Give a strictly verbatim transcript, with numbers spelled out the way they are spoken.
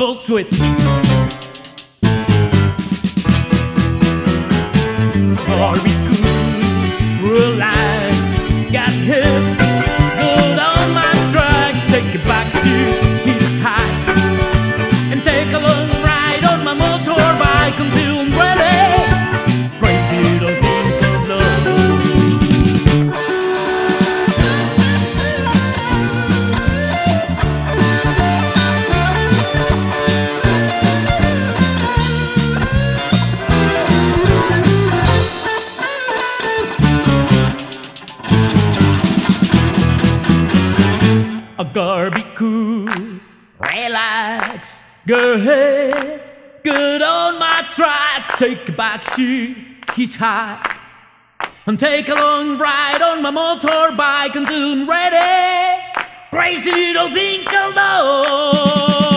bolts with. Or we could relax, got him, gold on my track, take it back to his high, and take a long ride on my motorbike until I'm ready. Crazy little thing called love. A girl be cool, relax, go ahead, good on my track, take back she, hitchhike, and take a long ride on my motorbike until I'm ready. Crazy little thing called love.